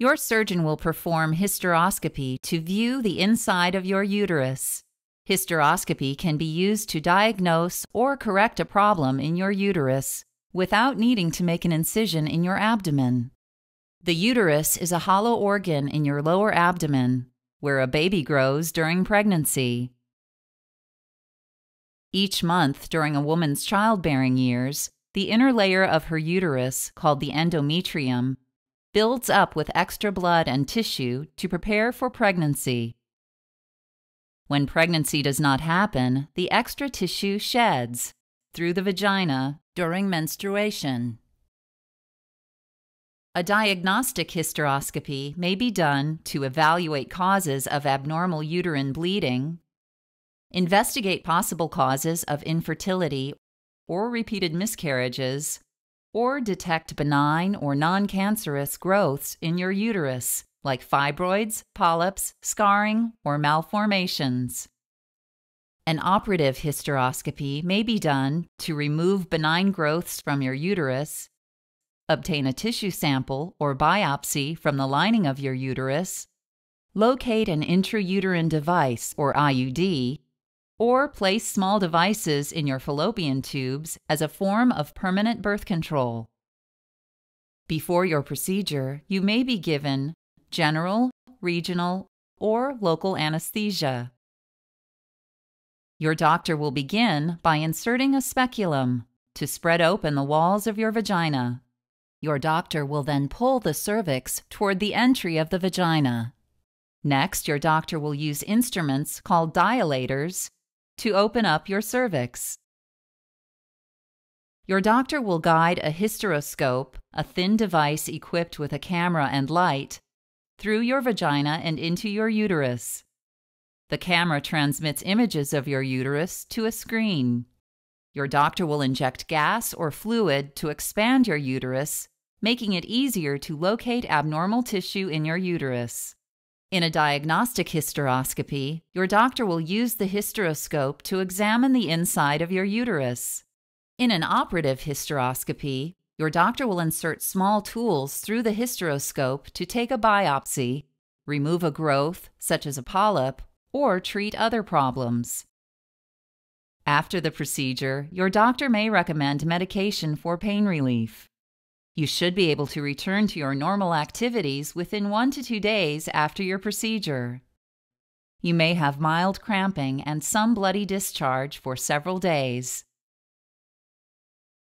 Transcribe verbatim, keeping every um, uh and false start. Your surgeon will perform hysteroscopy to view the inside of your uterus. Hysteroscopy can be used to diagnose or correct a problem in your uterus without needing to make an incision in your abdomen. The uterus is a hollow organ in your lower abdomen, where a baby grows during pregnancy. Each month during a woman's childbearing years, the inner layer of her uterus, called the endometrium, builds up with extra blood and tissue to prepare for pregnancy. When pregnancy does not happen, the extra tissue sheds through the vagina during menstruation. A diagnostic hysteroscopy may be done to evaluate causes of abnormal uterine bleeding, investigate possible causes of infertility or repeated miscarriages, or detect benign or non-cancerous growths in your uterus, like fibroids, polyps, scarring, or malformations. An operative hysteroscopy may be done to remove benign growths from your uterus, obtain a tissue sample or biopsy from the lining of your uterus, locate an intrauterine device or I U D, or place small devices in your fallopian tubes as a form of permanent birth control. Before your procedure, you may be given general, regional, or local anesthesia. Your doctor will begin by inserting a speculum to spread open the walls of your vagina. Your doctor will then pull the cervix toward the entry of the vagina. Next, your doctor will use instruments called dilators to open up your cervix. Your doctor will guide a hysteroscope, a thin device equipped with a camera and light, through your vagina and into your uterus. The camera transmits images of your uterus to a screen. Your doctor will inject gas or fluid to expand your uterus, making it easier to locate abnormal tissue in your uterus. In a diagnostic hysteroscopy, your doctor will use the hysteroscope to examine the inside of your uterus. In an operative hysteroscopy, your doctor will insert small tools through the hysteroscope to take a biopsy, remove a growth, such as a polyp, or treat other problems. After the procedure, your doctor may recommend medication for pain relief. You should be able to return to your normal activities within one to two days after your procedure. You may have mild cramping and some bloody discharge for several days.